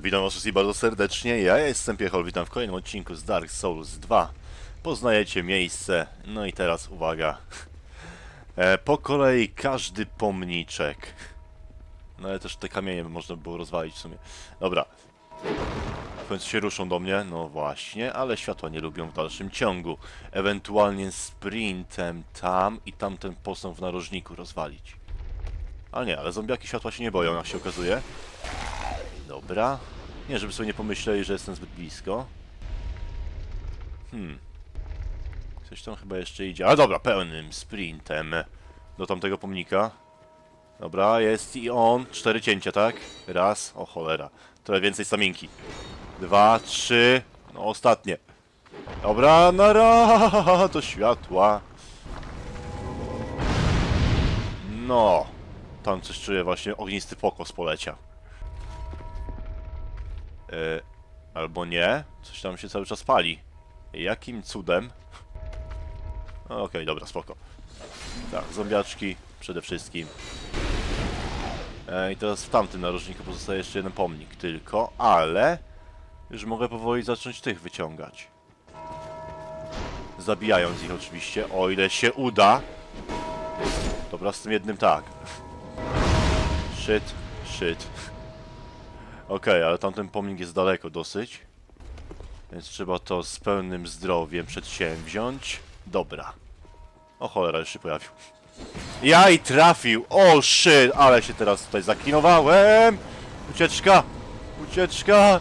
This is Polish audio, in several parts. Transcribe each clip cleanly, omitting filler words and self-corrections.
Witam was wszystkich bardzo serdecznie, ja jestem Piechol, witam w kolejnym odcinku z Dark Souls 2. Poznajecie miejsce, no i teraz uwaga. Po kolei każdy pomniczek. No ale też te kamienie można było rozwalić w sumie. Dobra. W końcu się ruszą do mnie, no właśnie, ale światła nie lubią w dalszym ciągu. Ewentualnie sprintem tam i tamten posąg w narożniku rozwalić. Ale nie, ale zombiaki światła się nie boją, jak się okazuje. Dobra. Nie, żeby sobie nie pomyśleli, że jestem zbyt blisko. Coś tam chyba jeszcze idzie. Ale dobra, pełnym sprintem do tamtego pomnika. Dobra, jest i on. 4 cięcia, tak? Raz. O cholera. Trochę więcej staminki. 2, 3. No ostatnie. Dobra, nara! To światła. No. Tam coś czuję właśnie. Ognisty pokos polecia. Albo nie. Coś tam się cały czas pali. Jakim cudem? Okej, dobra, spoko. Tak, zombiaczki przede wszystkim. I teraz w tamtym narożniku pozostaje jeszcze jeden pomnik tylko, ale już mogę powoli zacząć tych wyciągać. Zabijając ich oczywiście, o ile się uda. Dobra, z tym jednym tak. Shit. Okej, ale tamten pomnik jest daleko dosyć. Więc trzeba to z pełnym zdrowiem przedsięwziąć. Dobra. O cholera, już się pojawił. Ja i trafił! O shit! Ale się teraz tutaj zaklinowałem! Ucieczka! Ucieczka!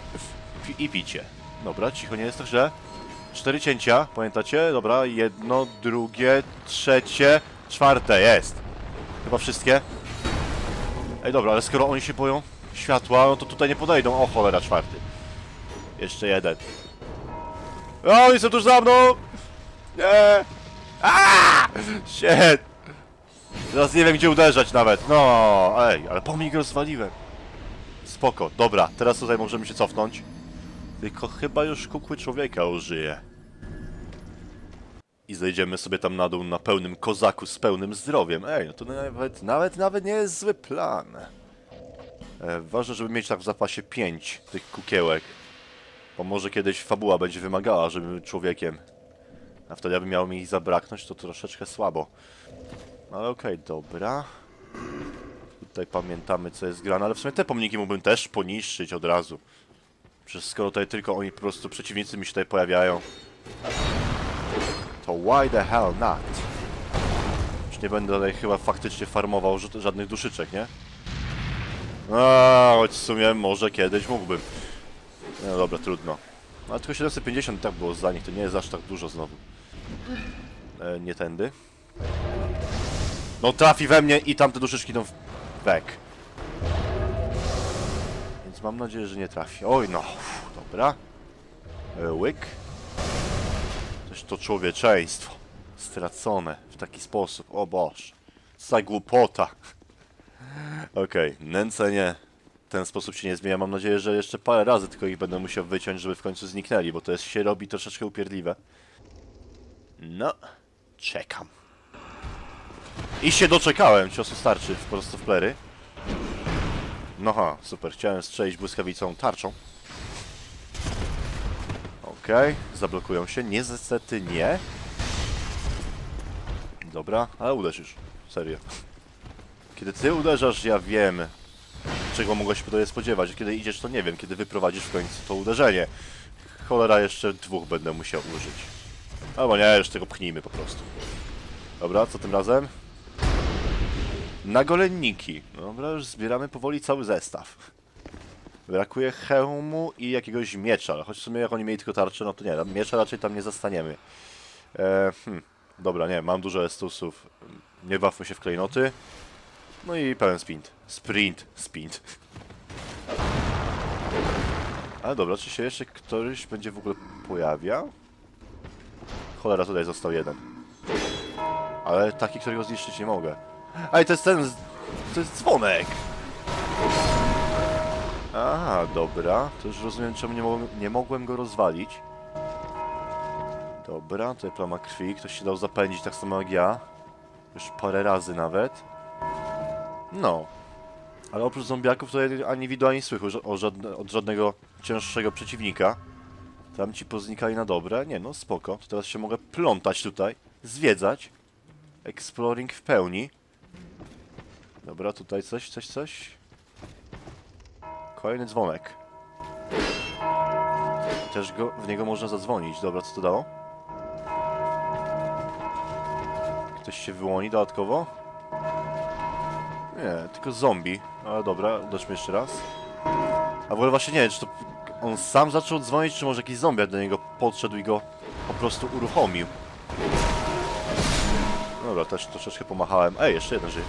I picie. Dobra, cicho, nie jest to źle. 4 cięcia, pamiętacie? Dobra, 1, 2, 3, 4. Jest! Chyba wszystkie. Ej, dobra, ale skoro oni się boją światła, no to tutaj nie podejdą. O cholera, 4. Jeszcze jeden. O, oni są tuż za mną! Nie! Aaaa! Shit! Teraz nie wiem, gdzie uderzać nawet. No, ej, ale pomnik rozwaliłem. Spoko, dobra, teraz tutaj możemy się cofnąć. Tylko chyba już kukły człowieka użyję. I zejdziemy sobie tam na dół na pełnym kozaku z pełnym zdrowiem. Ej, no to nawet nie jest zły plan. Ważne, żeby mieć tak w zapasie 5 tych kukiełek. Bo może kiedyś fabuła będzie wymagała, żebym był człowiekiem. A wtedy jakby miało mi ich zabraknąć, to troszeczkę słabo. Ale okej, dobra. Tutaj pamiętamy, co jest grane, ale w sumie te pomniki mógłbym też poniszczyć od razu. Przecież skoro tutaj tylko oni po prostu, przeciwnicy mi się tutaj pojawiają. To why the hell not? Już nie będę tutaj chyba faktycznie farmował żadnych duszyczek, nie? Choć w sumie może kiedyś mógłbym. No dobra, trudno. Ale tylko 750 tak było za nich, to nie jest aż tak dużo znowu. Nie tędy. No trafi we mnie i tamte duszyczki idą w bek. Więc mam nadzieję, że nie trafi. Oj no, dobra. Łyk. Też to człowieczeństwo. Stracone w taki sposób. O Boże. Za głupota. Okej, nęcenie. W ten sposób się nie zmienia. Mam nadzieję, że jeszcze parę razy tylko ich będę musiał wyciąć, żeby w końcu zniknęli, bo to jest, się robi troszeczkę upierdliwe. No, czekam. I się doczekałem. Ciosu starczy po prostu w plery. No ha, super. Chciałem strzelić błyskawicą tarczą. Okej, zablokują się. Niestety nie. Dobra, ale uderzysz. Serio. Kiedy ty uderzasz, ja wiem, czego mogłeś się tutaj spodziewać. Kiedy idziesz, to nie wiem. Kiedy wyprowadzisz w końcu to uderzenie. Cholera, jeszcze 2 będę musiał użyć. Albo nie, już tego pchnijmy po prostu. Dobra, co tym razem? Nagolenniki. Dobra, już zbieramy powoli cały zestaw. Brakuje hełmu i jakiegoś miecza. Ale choć w sumie jak oni mieli tylko tarczę, no to nie. Miecza raczej tam nie zastaniemy. Dobra, nie, mam dużo estusów. Nie bawmy się w klejnoty. No i pełen sprint. Ale dobra, czy się jeszcze któryś będzie w ogóle pojawiał? Cholera, tutaj został jeden. Ale taki, którego zniszczyć nie mogę. Aj, to jest ten... To jest dzwonek! Aha, dobra. To już rozumiem, czemu nie mogłem go rozwalić. Dobra, tutaj plama krwi. Ktoś się dał zapędzić, tak samo jak ja. Już parę razy nawet. No. Ale oprócz zombiaków to ja ani widu, ani słychu od żadnego cięższego przeciwnika. Tam ci poznikali na dobre. Nie no, spoko. To teraz się mogę plątać tutaj. Zwiedzać. Exploring w pełni. Dobra, tutaj coś. Kolejny dzwonek. Też go, w niego można zadzwonić. Dobra, co to dało? Ktoś się wyłoni dodatkowo? Nie, tylko zombie. Ale dobra, dojdźmy jeszcze raz. A w ogóle właśnie nie wiem, czy to on sam zaczął dzwonić, czy może jakiś zombie do niego podszedł i go po prostu uruchomił. Dobra, też troszeczkę pomachałem. Ej, jeszcze jeden żyje.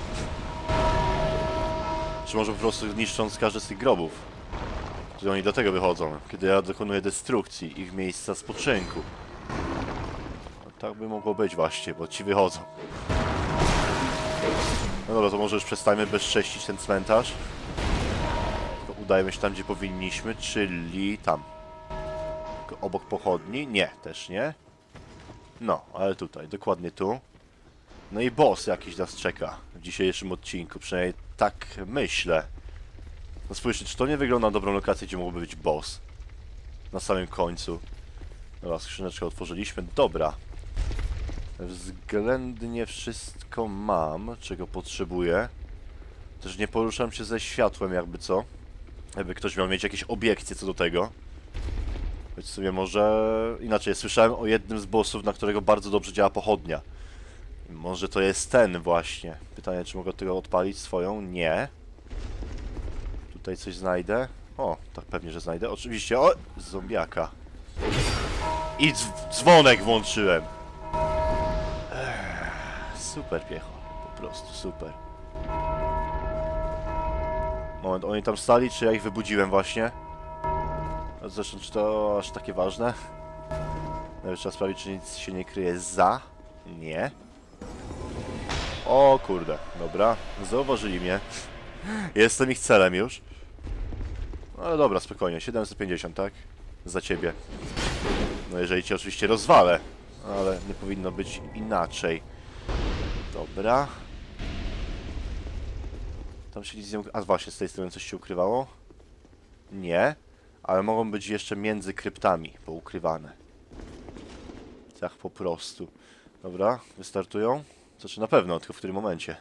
Czy może po prostu niszcząc każdy z tych grobów? Czyli oni dlatego wychodzą, kiedy ja dokonuję destrukcji ich miejsca spoczynku. No, tak by mogło być właśnie, bo ci wychodzą. No dobra, to może już przestańmy bezcześcić ten cmentarz. Tylko udajmy się tam, gdzie powinniśmy, czyli tam. Tylko obok pochodni? Nie, też nie. No, ale tutaj, dokładnie tu. No i boss jakiś nas czeka w dzisiejszym odcinku, przynajmniej tak myślę. No spójrzcie, czy to nie wygląda na dobrą lokację, gdzie mógłby być boss? Na samym końcu. Dobra, skrzyneczkę otworzyliśmy. Dobra. Względnie wszystko mam, czego potrzebuję. Też nie poruszam się ze światłem, jakby co. Jakby ktoś miał mieć jakieś obiekcje co do tego. Choć sobie może... Inaczej, słyszałem o jednym z bossów, na którego bardzo dobrze działa pochodnia. Może to jest ten właśnie. Pytanie, czy mogę tego odpalić swoją? Nie. Tutaj coś znajdę. O, tak pewnie, że znajdę. Oczywiście, o! Zombiaka. I dzwonek włączyłem. Super, Piechol. Po prostu super. Moment, oni tam stali, czy ja ich wybudziłem właśnie? Zresztą, czy to aż takie ważne? Najpierw trzeba sprawdzić, czy nic się nie kryje za. Nie. O kurde, dobra. Zauważyli mnie. Jestem ich celem już. No ale dobra, spokojnie. 750, tak? Za ciebie. No jeżeli cię oczywiście rozwalę. Ale nie powinno być inaczej. Dobra. Tam się nic nie... A właśnie, z tej strony coś się ukrywało? Nie. Ale mogą być jeszcze między kryptami poukrywane. Tak po prostu. Dobra, wystartują. Znaczy na pewno, tylko w którym momencie.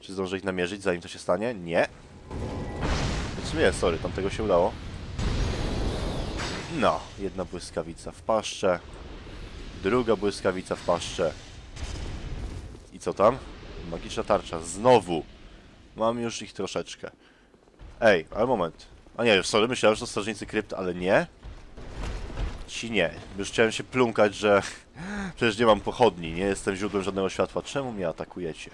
Czy zdążę ich namierzyć, zanim to się stanie? Nie. W sumie, sorry, tamtego się udało. No, jedna błyskawica w paszczę. Druga błyskawica w paszczę. I co tam? Magiczna tarcza. Znowu. Mam już ich troszeczkę. Ej, ale moment. A nie, sorry, myślałem, że to strażnicy krypt, ale nie. Ci nie. Już chciałem się plumkać, że przecież nie mam pochodni, nie jestem źródłem żadnego światła. Czemu mnie atakujecie?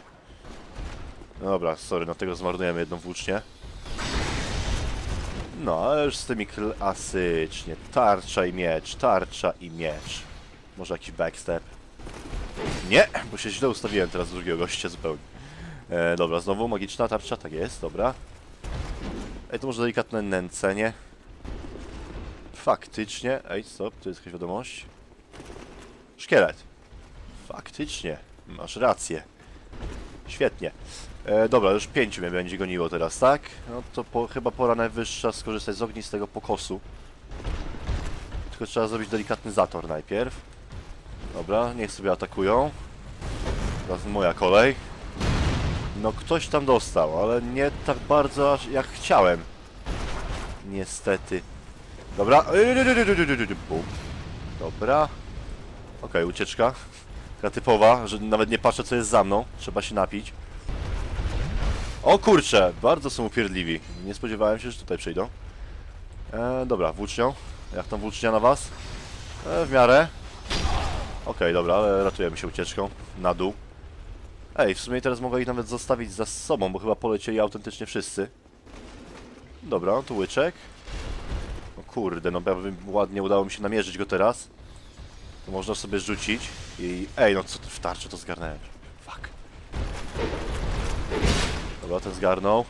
No dobra, sorry, na tego zmarnujemy jedną włócznię. No, ale już z tymi klasycznie. Tarcza i miecz, tarcza i miecz. Może jakiś backstep. Nie, bo się źle ustawiłem teraz drugiego gościa zupełnie. Dobra, znowu magiczna tarcza, tak jest, dobra. Ej, to może delikatne nęcenie. Faktycznie, ej, stop, tu jest jakaś wiadomość. Szkielet. Faktycznie, masz rację. Świetnie. Dobra, już 5 mnie będzie goniło teraz, tak? No to chyba pora najwyższa skorzystać z ogni z tego pokosu. Tylko trzeba zrobić delikatny zator najpierw. Dobra, niech sobie atakują. Teraz moja kolej. No ktoś tam dostał, ale nie tak bardzo jak chciałem. Niestety. Dobra. Dobra. Okej, ucieczka. Taka typowa, że nawet nie patrzę, co jest za mną. Trzeba się napić. O kurcze, bardzo są upierdliwi. Nie spodziewałem się, że tutaj przyjdą. Dobra, włócznią. Jak tam włócznia na was? W miarę. Okej, dobra, ale ratujemy się ucieczką. Na dół. Ej, w sumie teraz mogę ich nawet zostawić za sobą, bo chyba polecieli autentycznie wszyscy. Dobra, no tu łyczek. O kurde, no ładnie udało mi się namierzyć go teraz. To można sobie rzucić i... Ej, no co ty, w tarczy to zgarnąłem. Fuck. Dobra, ten zgarnął.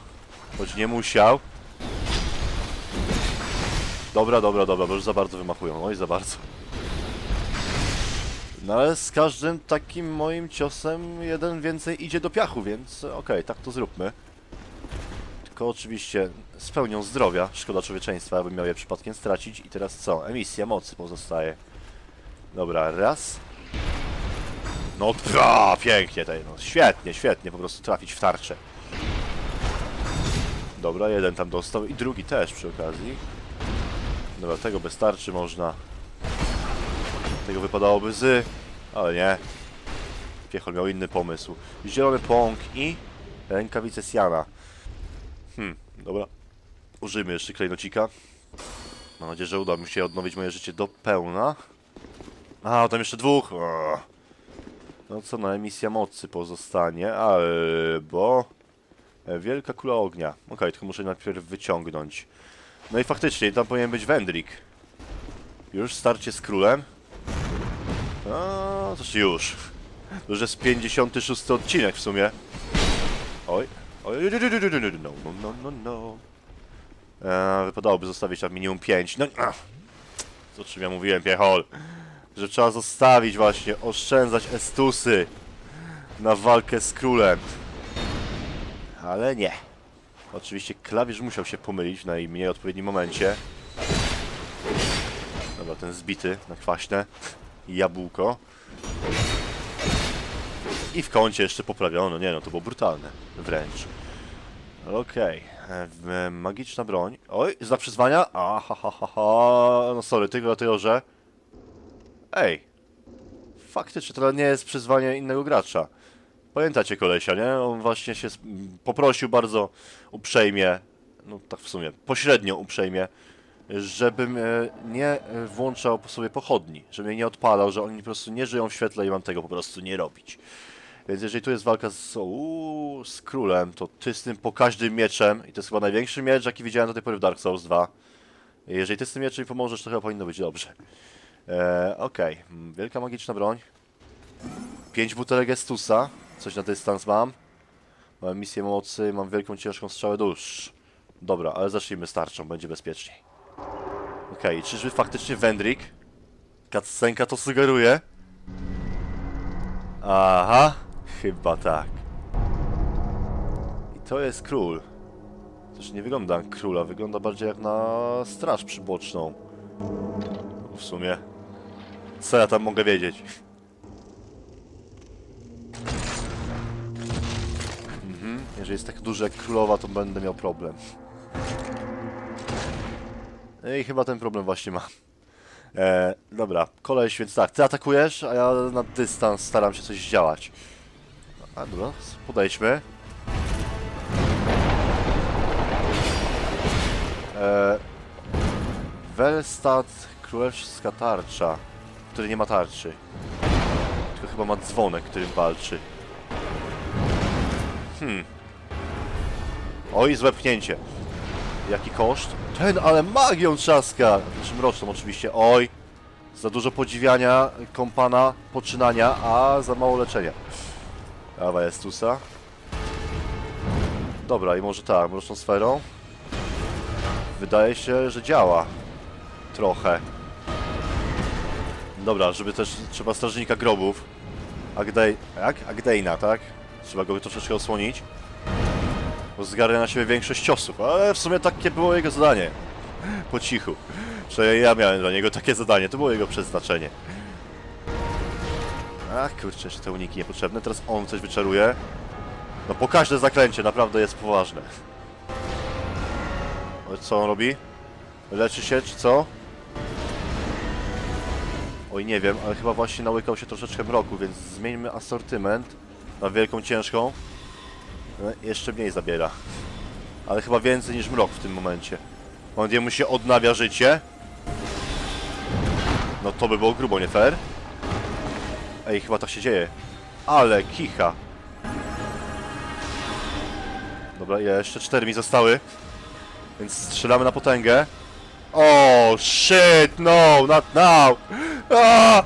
Choć nie musiał. Dobra, bo już za bardzo wymachują. Oj, za bardzo. No ale z każdym takim moim ciosem jeden więcej idzie do piachu, więc okej, tak to zróbmy. tylko oczywiście z pełnią zdrowia. Szkoda człowieczeństwa, aby miał je przypadkiem stracić. I teraz co? Emisja mocy pozostaje. Dobra, raz. No dwa! Pięknie tutaj, no. Świetnie, świetnie po prostu trafić w tarczę. Dobra, jeden tam dostał i drugi też przy okazji. Dobra, tego bez tarczy można. Tego wypadałoby z... ale nie. Piechol miał inny pomysł. Zielony pąk i... rękawice Siana. Dobra. Użyjmy jeszcze klejnocika. Mam nadzieję, że uda mi się odnowić moje życie do pełna. A, tam jeszcze dwóch. No co, no emisja mocy pozostanie, albo... wielka kula ognia. Okej, tylko muszę najpierw wyciągnąć. No i faktycznie, tam powinien być Wendrik. Już starcie z królem. No, coś już. To już jest 56 odcinek w sumie. Oj. Oj, no. Wypadałoby zostawić tam minimum 5. No, co o czym ja mówiłem, Piechol. Że trzeba zostawić właśnie, oszczędzać estusy na walkę z królem. Ale nie. Oczywiście klawisz musiał się pomylić w najmniej odpowiednim momencie. Dobra, ten zbity na kwaśne jabłko. I w kącie jeszcze poprawiono. Nie no, to było brutalne. Wręcz. Okej. Magiczna broń. Oj, znak przyzwania. No sorry, tylko dlatego, że... ej. Faktycznie to nie jest przyzwanie innego gracza. Pamiętacie kolesia, nie? On właśnie się poprosił bardzo uprzejmie, no tak w sumie, pośrednio uprzejmie, żebym nie włączał sobie pochodni, żebym nie odpalał, że oni po prostu nie żyją w świetle i mam tego po prostu nie robić. Więc jeżeli tu jest walka z królem, to ty z tym pokaźnym mieczem, i to jest chyba największy miecz, jaki widziałem do tej pory w Dark Souls 2. Jeżeli ty z tym mieczem pomożesz, to chyba powinno być dobrze. Okej. Wielka magiczna broń. 5 butelek Estusa. Coś na dystans mam. Mam misję mocy, mam wielką, ciężką strzałę dusz. Dobra, ale zacznijmy z tarczą, będzie bezpieczniej. Okej, czyżby faktycznie Wendrik? Katzenka to sugeruje? Aha, chyba tak. I to jest król. Zresztą nie wygląda jak króla, wygląda bardziej jak na straż przyboczną. W sumie, co ja tam mogę wiedzieć? Jeżeli jest tak duży jak królowa, to będę miał problem. I chyba ten problem właśnie mam. Dobra, koleś, więc tak, ty atakujesz, a ja na dystans staram się coś zdziałać. A dobra, podejdźmy. Welstat, Królewska Tarcza, który nie ma tarczy. Tylko chyba ma dzwonek, którym walczy. Oj, złe pchnięcie. Jaki koszt? Ten, ale magią trzaska! Znaczy mroczną oczywiście. Oj! Za dużo podziwiania, kompana, poczynania, a za mało leczenia. Awa Jestusa. Dobra, i może tak, mroczną sferą. Wydaje się, że działa. Trochę. Dobra, żeby też... trzeba strażnika grobów. Agdejna, tak? Trzeba go troszeczkę osłonić. Bo zgarnia na siebie większość ciosów, ale w sumie takie było jego zadanie. Po cichu. Przynajmniej ja miałem dla niego takie zadanie, to było jego przeznaczenie. Ach kurczę, jeszcze te uniki niepotrzebne, teraz on coś wyczaruje. No po każde zaklęcie naprawdę jest poważne. Co on robi? Leczy się czy co? Oj nie wiem, ale chyba właśnie nałykał się troszeczkę mroku, więc zmieńmy asortyment. Na wielką, ciężką. Jeszcze mniej zabiera. Ale chyba więcej niż mrok w tym momencie. Moment, jemu się odnawia życie. No to by było grubo, nie fair? Ej, chyba tak się dzieje. Ale kicha. Dobra, jeszcze 4 mi zostały. Więc strzelamy na potęgę. O, shit, no, not now. Aaaa!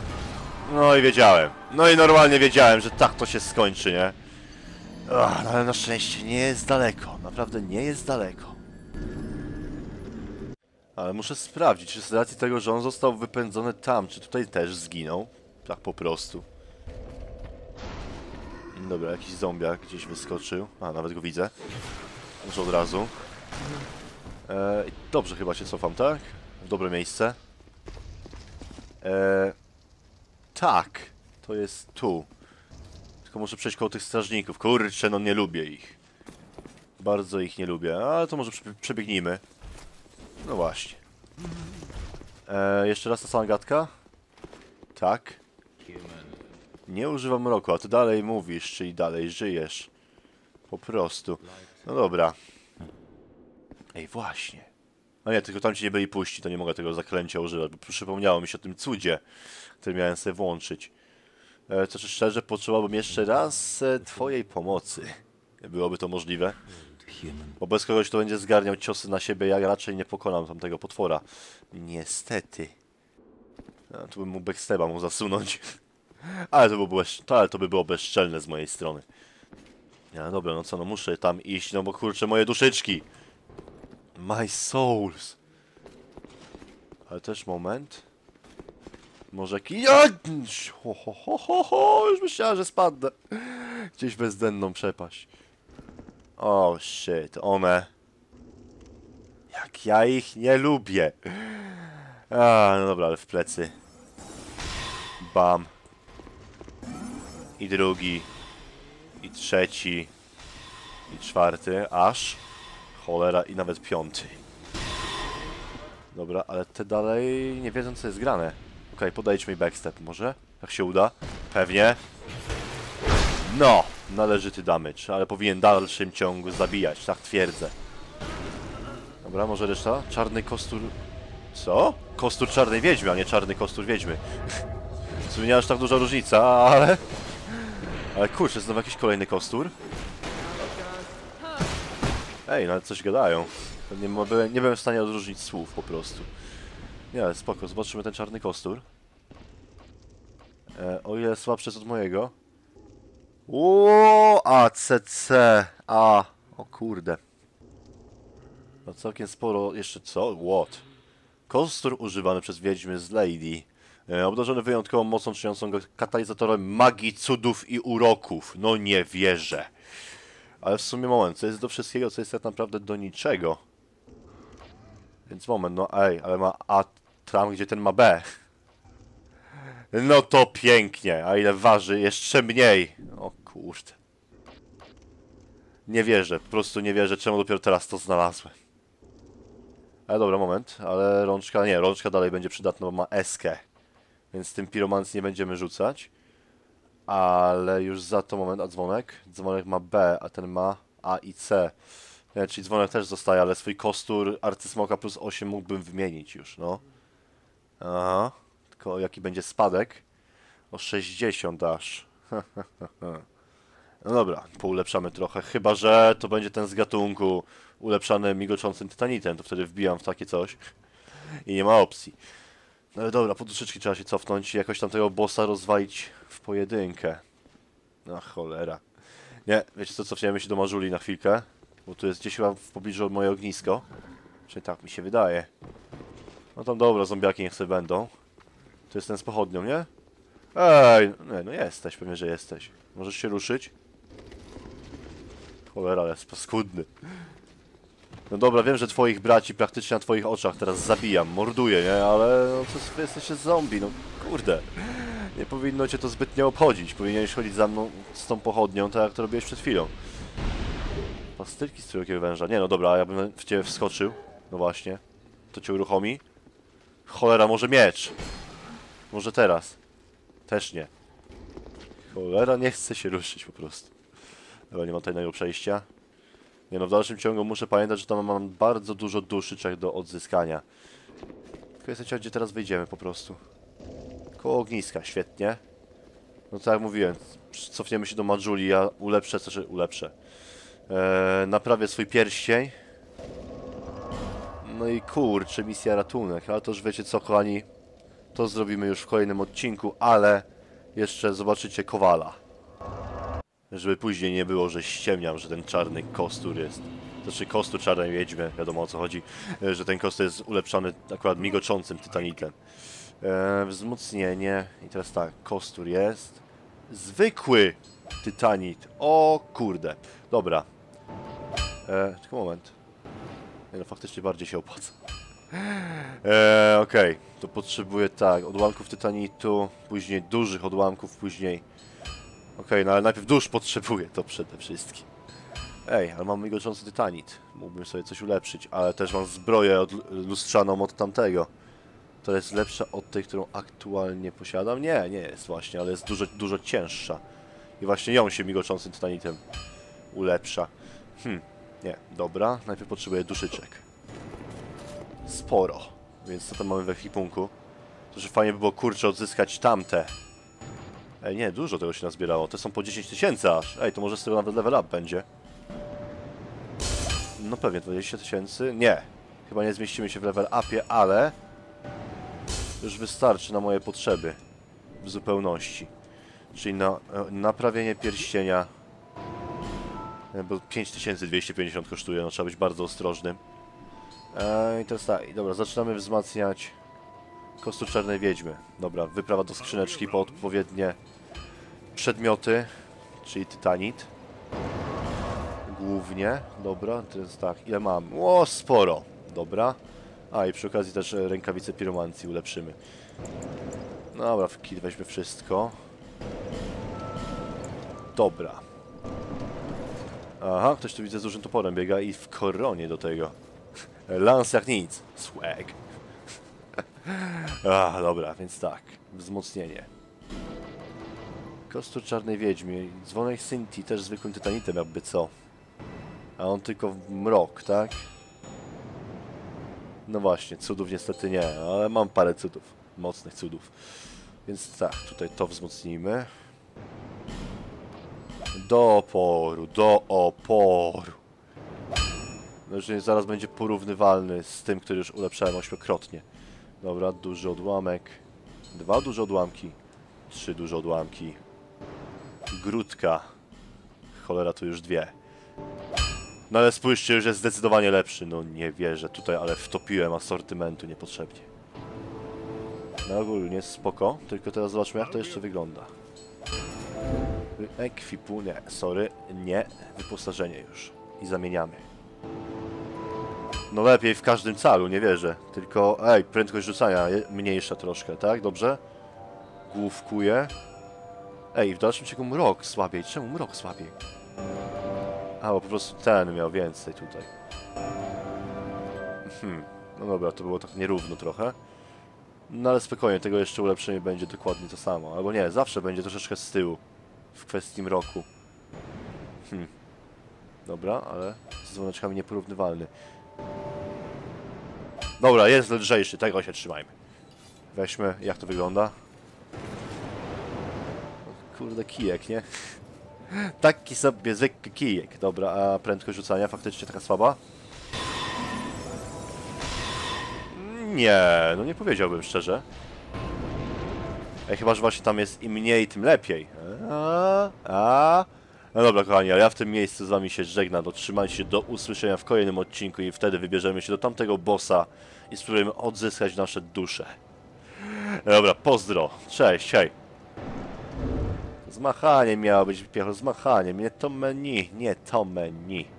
No i wiedziałem. No i normalnie wiedziałem, że tak to się skończy, nie? Ach, no ale na szczęście nie jest daleko. Naprawdę nie jest daleko. Ale muszę sprawdzić, czy z racji tego, że on został wypędzony tam, czy tutaj też zginął. Tak po prostu. Dobra, jakiś zombiak gdzieś wyskoczył. A, nawet go widzę. Już od razu. Dobrze, chyba się cofam, tak? W dobre miejsce. Tak, to jest tu. Tylko muszę przejść koło tych strażników. Kurczę, no nie lubię ich. Bardzo ich nie lubię, ale to może przebiegnijmy. No właśnie. Jeszcze raz ta sama gadka. Tak. Nie używam mroku, a ty dalej mówisz, czyli dalej żyjesz. Po prostu. No dobra. Ej, właśnie. No nie, tylko tam ci nie byli puści, to nie mogę tego zaklęcia używać, bo przypomniało mi się o tym cudzie, który miałem sobie włączyć. To szczerze, potrzebowałbym jeszcze raz twojej pomocy. Byłoby to możliwe. Bo bez kogoś, kto będzie zgarniał ciosy na siebie, ja raczej nie pokonam tamtego potwora. Niestety. A, tu bym mógł backsteba mu zasunąć. Ale to by było bezczelne z mojej strony. No dobra, no co, no muszę tam iść, no bo kurczę, moje duszyczki. My souls. Ale też moment. Może jakiś... Już myślałem, że spadnę. Gdzieś bezdenną przepaść. Oh shit, one. Jak ja ich nie lubię. A, no dobra, ale w plecy. Bam. I drugi. I trzeci. I czwarty, aż... Cholera, i nawet piąty. Dobra, ale te dalej nie wiedzą, co jest grane. Okej, podejdźmy mi backstep, może? Jak się uda? Pewnie. No! Należyty damage, ale powinien w dalszym ciągu zabijać, tak twierdzę. Dobra, może reszta? Czarny kostur... Co? Kostur czarnej wiedźmy, a nie czarny kostur wiedźmy. W sumie nie aż tak duża różnica, ale... Ale kurczę, znowu jakiś kolejny kostur. Ej, no ale coś gadają. Nie byłem w stanie odróżnić słów po prostu. Nie, ale spoko, zobaczymy ten czarny kostur. O ile słabszy jest od mojego. Łooo, ACCA. O kurde. No całkiem sporo jeszcze co? What? Kostur używany przez wiedźmy z Lady. Obdarzony wyjątkową mocą czyniącą go katalizatorem magii, cudów i uroków. No nie wierzę. Ale w sumie moment, co jest do wszystkiego, co jest tak naprawdę do niczego. Więc moment, no ej, ale ma A tam, gdzie ten ma B. No to pięknie, a ile waży? Jeszcze mniej. O kurde. Nie wierzę, po prostu nie wierzę, czemu dopiero teraz to znalazłem. Ale dobra, moment, ale rączka, nie, rączka dalej będzie przydatna, bo ma S-kę. Więc tym piromanc nie będziemy rzucać. Ale już za to moment, a dzwonek? Dzwonek ma B, a ten ma A i C. Nie, czyli dzwonek też zostaje, ale swój kostur arcysmoka plus 8 mógłbym wymienić już, no. Aha, tylko jaki będzie spadek? O 60 aż. No dobra, poulepszamy trochę, chyba że to będzie ten z gatunku ulepszany migoczącym tytanitem, to wtedy wbijam w takie coś i nie ma opcji. No ale dobra, po duszyczki trzeba się cofnąć i jakoś tam tego bossa rozwalić w pojedynkę. No cholera. Nie, wiecie co, cofniemy się do Marzuli na chwilkę, bo tu jest gdzieś chyba w pobliżu moje ognisko. Czyli tak mi się wydaje. No tam dobra, zombiaki niech sobie będą. Tu jestem z pochodnią, nie? Ej, no jesteś, pewnie, że jesteś. Możesz się ruszyć? Cholera, ale jest paskudny. No dobra, wiem, że twoich braci praktycznie na twoich oczach teraz zabijam, morduję, nie? Ale no to jesteście zombie, no kurde. Nie powinno cię to zbytnio obchodzić. Powinieneś chodzić za mną z tą pochodnią, tak jak to robiłeś przed chwilą. Pastylki z trójkiego węża. Nie, no dobra, ja bym w ciebie wskoczył. No właśnie. To cię uruchomi. Cholera, może miecz. Może teraz. Też nie. Cholera, nie chce się ruszyć po prostu. Dobra, nie mam tajnego przejścia. Nie no, w dalszym ciągu muszę pamiętać, że tam mam bardzo dużo duszyczek do odzyskania. Tylko jestem ciekaw, gdzie teraz wyjdziemy po prostu. Koło ogniska, świetnie. No tak jak mówiłem, cofniemy się do Marzuli, ja ulepszę, co znaczy ulepszę. Naprawię swój pierścień. No i kurczę, misja ratunek, ale to już wiecie co, kochani. To zrobimy już w kolejnym odcinku, ale jeszcze zobaczycie Kowala. Żeby później nie było, że ściemniam, że ten czarny kostur jest... Znaczy kostur czarnej wiedźmy, wiadomo o co chodzi. Że ten kostur jest ulepszany akurat migoczącym tytanitem. Wzmocnienie. I teraz tak, kostur jest... Zwykły tytanit. O kurde. Dobra. Tylko moment. Nie, no faktycznie bardziej się opłaca. Okej, to potrzebuję tak, odłamków tytanitu, później dużych odłamków, później... Okej, no ale najpierw dusz potrzebuję, to przede wszystkim. Ej, ale mam migoczący tytanit. Mógłbym sobie coś ulepszyć, ale też mam zbroję lustrzaną od tamtego. To jest lepsza od tej, którą aktualnie posiadam? Nie, nie jest właśnie, ale jest dużo cięższa. I właśnie ją się migoczącym tytanitem ulepsza. Nie, dobra. Najpierw potrzebuję duszyczek. Sporo. Więc co tam mamy w ekwipunku? To, że fajnie by było, kurczę, odzyskać tamte. Ej, nie, dużo tego się nazbierało. To są po 10 tysięcy aż. Ej, to może z tego nawet level up będzie. No pewnie, 20 tysięcy? Nie. Chyba nie zmieścimy się w level upie, ale... Już wystarczy na moje potrzeby. W zupełności. Czyli na naprawienie pierścienia... Bo 5250 kosztuje, no trzeba być bardzo ostrożnym. I teraz tak, dobra, zaczynamy wzmacniać kostur czarnej wiedźmy. Dobra, wyprawa do skrzyneczki po odpowiednie przedmioty, czyli tytanit. Głównie, dobra, teraz tak, ile mam? O, sporo, dobra. A, i przy okazji też rękawice piromancji ulepszymy. Dobra, w kit weźmy wszystko. Dobra. Aha, ktoś tu widzę z dużym toporem biega i w koronie do tego. Lans jak nic. Swag. A, dobra, więc tak. Wzmocnienie. Kostur czarnej wiedźmy. Dzwonek Sinti też zwykłym tytanitem jakby co. A on tylko w mrok, tak? No właśnie, cudów niestety nie, ale mam parę cudów. Mocnych cudów. Więc tak, tutaj to wzmocnijmy. Do oporu, do oporu. No już zaraz będzie porównywalny z tym, który już ulepszałem 8-krotnie. Dobra, duży odłamek. 2 duże odłamki. 3 duże odłamki. Grudka. Cholera, tu już 2. No ale spójrzcie, już jest zdecydowanie lepszy. No nie wierzę tutaj, ale wtopiłem asortymentu niepotrzebnie. No ogólnie spoko, tylko teraz zobaczmy jak to jeszcze wygląda. Ekwipunek, sorry, nie, wyposażenie już. I zamieniamy. No lepiej w każdym calu, nie wierzę. Tylko, ej, prędkość rzucania mniejsza troszkę, tak? Dobrze? Główkuję. Ej, w dalszym ciągu mrok słabiej. Czemu mrok słabiej? A, bo po prostu ten miał więcej tutaj. No dobra, to było tak nierówno trochę. No ale spokojnie, tego jeszcze ulepszenie będzie dokładnie to samo. Albo nie, zawsze będzie troszeczkę z tyłu. W kwestii mroku. Dobra, ale z dzwoneczkami nieporównywalny. Dobra, jest lżejszy, tego się trzymajmy. Weźmy, jak to wygląda. Kurde, kijek, nie? Taki sobie zwykły kijek. Dobra, a prędkość rzucania faktycznie taka słaba? Nie, no nie powiedziałbym szczerze. Chyba, że właśnie tam jest im mniej, tym lepiej. No dobra, kochani, ale ja w tym miejscu z wami się żegnam. Dotrzymajcie się do usłyszenia w kolejnym odcinku i wtedy wybierzemy się do tamtego bossa i spróbujemy odzyskać nasze dusze. Dobra, pozdro. Cześć, hej. Zmachanie miało być, Piechol, zmachanie. Nie to menu, nie to menu.